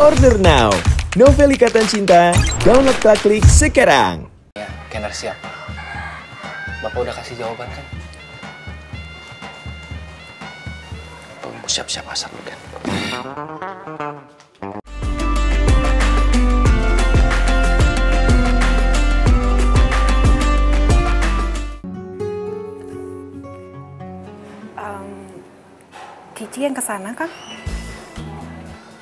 Order now. Novel Ikatan Cinta, download Klik sekarang. Ya, Kenner siap. Bapak udah kasih jawaban kan? Bapak siap-siap asap kan? Cici yang kesana kan?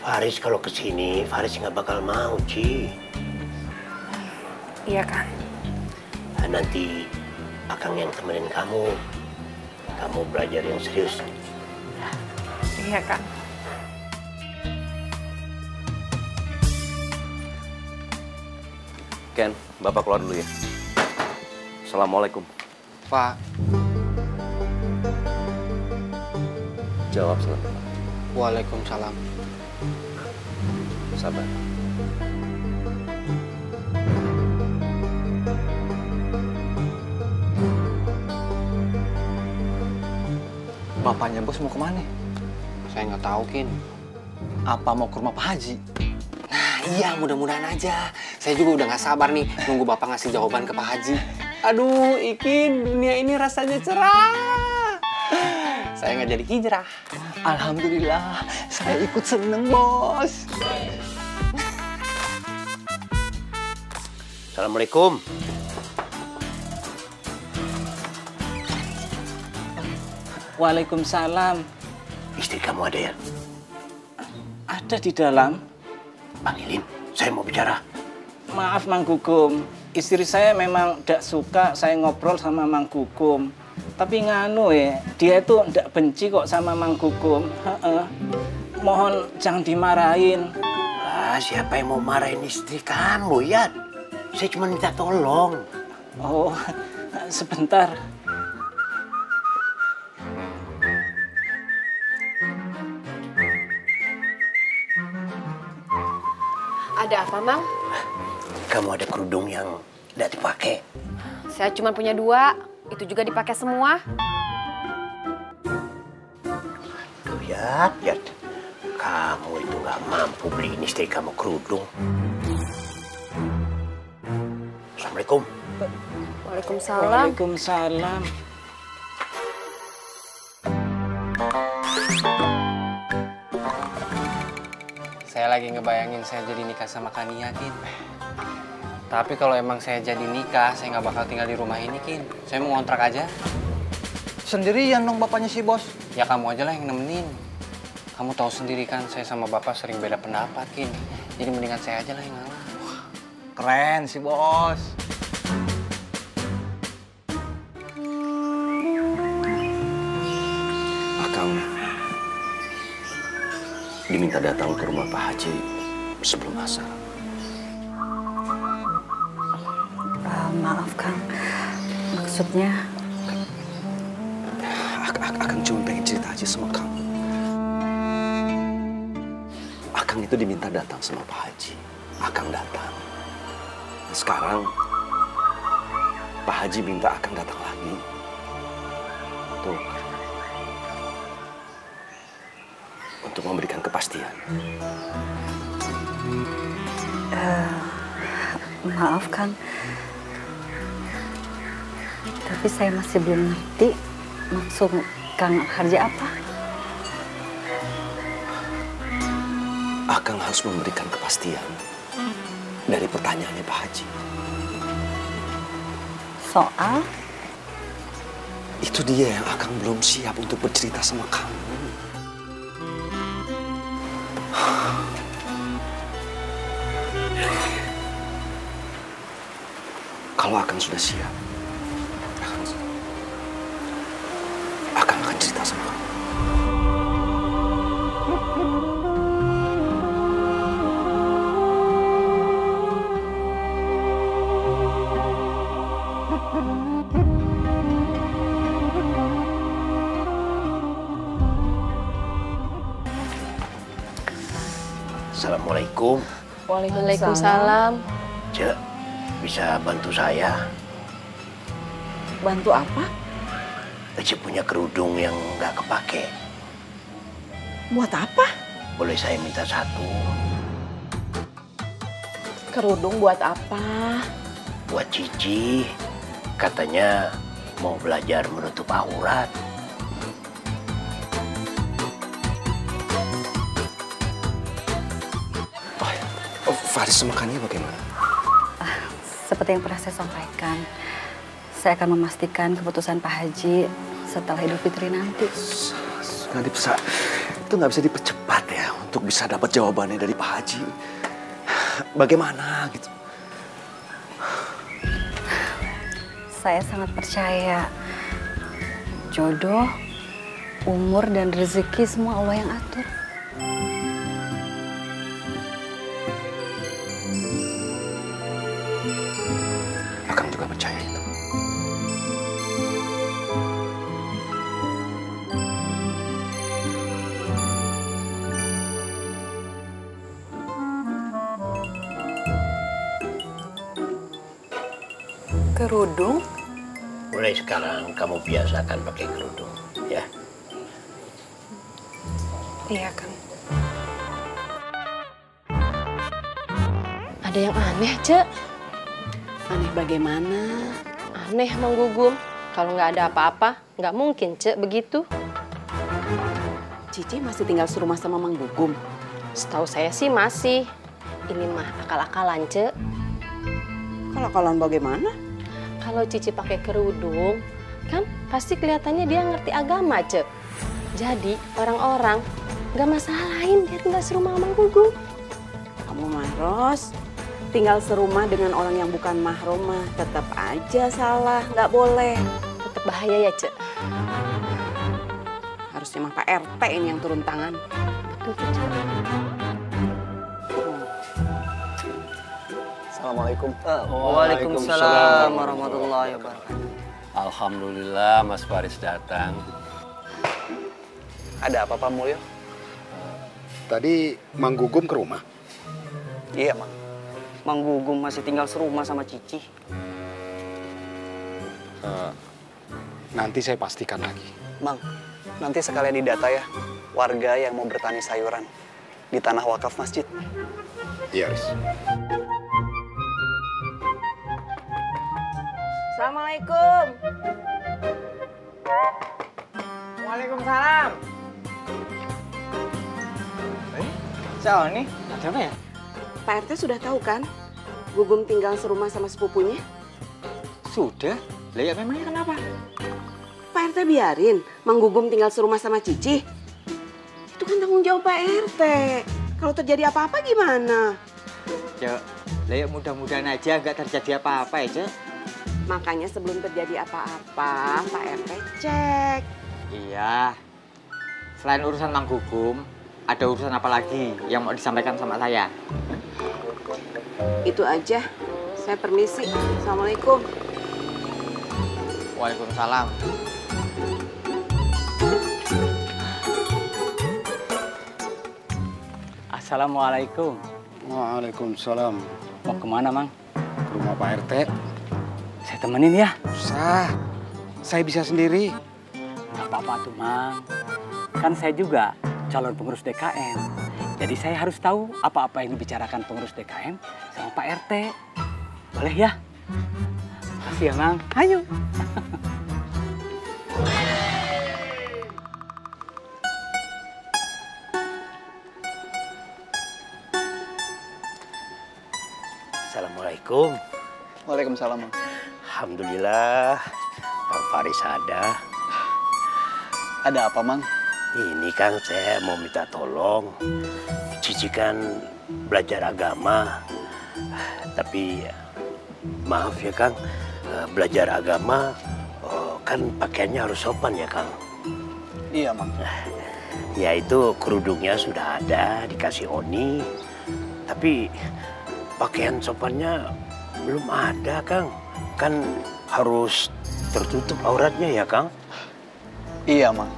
Haris kalau kesini, Haris nggak bakal mau, Ci. Iya, Kang. Nah, nanti Akang yang temenin kamu. Kamu belajar yang serius. Iya, Kang. Ken, Bapak keluar dulu ya. Assalamualaikum. Pak. Jawab salam. Waalaikumsalam. Sabar. Bapaknya bos mau kemana? Saya nggak tahu, Kin. Apa mau ke rumah Pak Haji? Nah iya, mudah-mudahan aja. Saya juga udah nggak sabar nih nunggu Bapak ngasih jawaban ke Pak Haji. Aduh, Ikin, dunia ini rasanya cerah. Saya nggak jadi hijrah. Alhamdulillah, saya ikut seneng, bos. Assalamualaikum. Waalaikumsalam. Istri kamu ada ya? Ada di dalam. Panggilin, saya mau bicara. Maaf, Mang Gugum. Istri saya memang tidak suka saya ngobrol sama Mang Gugum. Tapi nganu ya, dia itu ndak benci kok sama Mang Gugum. Mohon jangan dimarahin. Ah, siapa yang mau marahin istri kamu ya? Saya cuma minta tolong. Oh, sebentar. Ada apa, Mang? Kamu ada kerudung yang ndak dipakai? Saya cuma punya 2. Itu juga dipakai semua. Lihat, kamu itu nggak mampu beliin istri kamu kerudung. Assalamualaikum. Waalaikumsalam. Waalaikumsalam. Saya lagi ngebayangin saya jadi nikah sama Kania, Kin. Tapi kalau emang saya jadi nikah, saya nggak bakal tinggal di rumah ini, Kin. Saya mau ngontrak aja. Sendirian dong bapaknya si bos? Ya kamu aja lah yang nemenin. Kamu tahu sendiri kan, saya sama bapak sering beda pendapat, Kin. Jadi mendingan saya aja lah yang ngalah. Keren si bos. Akang diminta datang ke rumah Pak Haji sebelum asar. Maaf, Kang. Maksudnya... Akang cuma pengen cerita aja sama kamu. Akang itu diminta datang sama Pak Haji. Akang datang. Sekarang, Pak Haji minta Akang datang lagi. Tuh. Untuk memberikan kepastian. Maaf, Kang. Tapi saya masih belum ngerti maksud Kang Haji apa. Akang harus memberikan kepastian dari pertanyaannya Pak Haji. Soal? Itu dia yang Akang belum siap untuk bercerita sama kamu. Kalau Akang sudah siap, cerita sama kamu. Assalamualaikum. Waalaikumsalam. Cek, bisa bantu saya? Bantu apa? Ece punya kerudung yang nggak kepake. Buat apa? Boleh saya minta 1? Kerudung buat apa? Buat Cici. Katanya mau belajar menutup aurat. Faris, makannya bagaimana? Seperti yang pernah saya sampaikan, saya akan memastikan keputusan Pak Haji setelah Idul Fitri nanti. Ngadip, itu nggak bisa dipercepat ya untuk bisa dapat jawabannya dari Pak Haji. Bagaimana gitu? Saya sangat percaya jodoh, umur dan rezeki semua Allah yang atur. Akang juga percaya itu. Kerudung? Mulai sekarang kamu biasakan pakai kerudung, ya? Iya, Kang. Ada yang aneh, Cek? Aneh bagaimana? Aneh, Mang Gugum. Kalau nggak ada apa-apa, nggak mungkin, Cek, begitu. Cici masih tinggal serumah sama Mang Gugum? Setahu saya sih masih. Ini mah akal-akalan, Cek. Akal-akalan bagaimana? Kalau Cici pakai kerudung, kan pasti kelihatannya dia ngerti agama, Cek. Jadi orang-orang nggak masalahin dia tinggal serumah sama Gugum. Kamu Maros, tinggal serumah dengan orang yang bukan mahrumah tetap aja salah, nggak boleh. Tetap bahaya ya, Cek. Harusnya mah Pak RT ini yang turun tangan. Betul, Cek. Assalamualaikum. Waalaikumsalam warahmatullahi wabarakatuh. Alhamdulillah Mas Faris datang. Ada apa Pak Mulyo? Tadi Mang Gugum ke rumah? Iya Mang. Mang Gugum masih tinggal serumah sama Cici. Nanti saya pastikan lagi. Mang, nanti sekalian didata ya warga yang mau bertani sayuran di tanah wakaf masjid. Iya, Haris. Assalamualaikum. Waalaikumsalam. Soal nih, siapa ya? Pak RT sudah tahu kan? Gugum tinggal serumah sama sepupunya? Sudah. Lah memangnya kenapa? Pak RT biarin Mang Gugum tinggal serumah sama Cici. Itu kan tanggung jawab Pak RT. Kalau terjadi apa-apa gimana? Ya, lah mudah-mudahan aja nggak terjadi apa-apa ya, Cek. Makanya sebelum terjadi apa-apa, Pak RT cek. Iya. Selain urusan Mang Gugum, ada urusan apa lagi yang mau disampaikan sama saya? Itu aja. Saya permisi. Assalamualaikum. Waalaikumsalam. Assalamualaikum. Waalaikumsalam. Mau kemana, Mang? Ke rumah Pak RT. Saya temenin ya? Usah. Saya bisa sendiri. Nggak apa-apa tuh, Mang. Kan saya juga calon pengurus DKM. Jadi saya harus tahu apa-apa yang dibicarakan pengurus DKM sama Pak RT. Boleh ya? Makasih ya, Mang. Ayo. Assalamualaikum. Waalaikumsalam, Mang. Alhamdulillah, Pak Haris ada. Ada apa, Mang? Ini Kang, saya mau minta tolong. Cici kan belajar agama. Tapi maaf ya, Kang. Belajar agama kan pakaiannya harus sopan ya, Kang? Iya, Mang. Ya itu kerudungnya sudah ada, dikasih Oni. Tapi pakaian sopannya belum ada, Kang. Kan harus tertutup auratnya ya, Kang? Iya, Mang.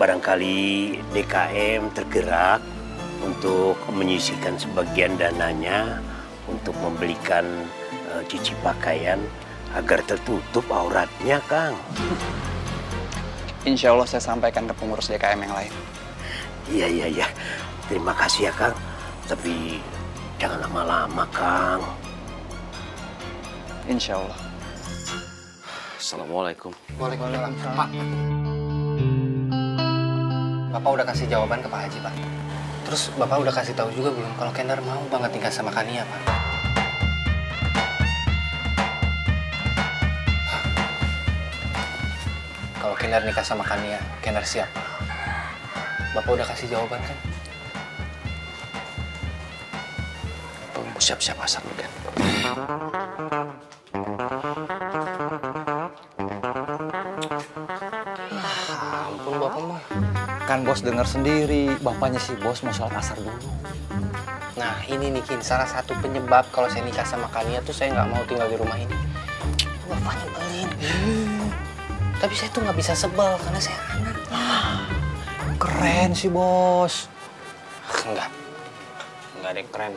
Barangkali DKM tergerak untuk menyisihkan sebagian dananya untuk membelikan Cici pakaian agar tertutup auratnya, Kang. Insya Allah saya sampaikan ke pengurus DKM yang lain. Iya. Terima kasih ya, Kang. Tapi Jangan lama-lama, Kang. Insya Allah. Assalamualaikum. Waalaikumsalam, Pak. Bapak udah kasih jawaban ke Pak Haji, Pak. Terus Bapak udah kasih tahu juga belum kalau Kendar mau banget tinggal sama Kania, Pak? Kalau Kendar nikah sama Kania, Kendar siap. Bapak udah kasih jawaban, kan? Bapak siap-siap asal, kan? Kan bos dengar sendiri, bapaknya si bos mau sholat asar dulu. Nah ini nih Kin, salah satu penyebab kalau saya nikah sama Kania tuh saya nggak mau tinggal di rumah ini. Bapaknya nyebelin. Tapi saya tuh nggak bisa sebel karena saya anak. Keren sih bos. Enggak ada yang keren.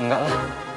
Enggak lah.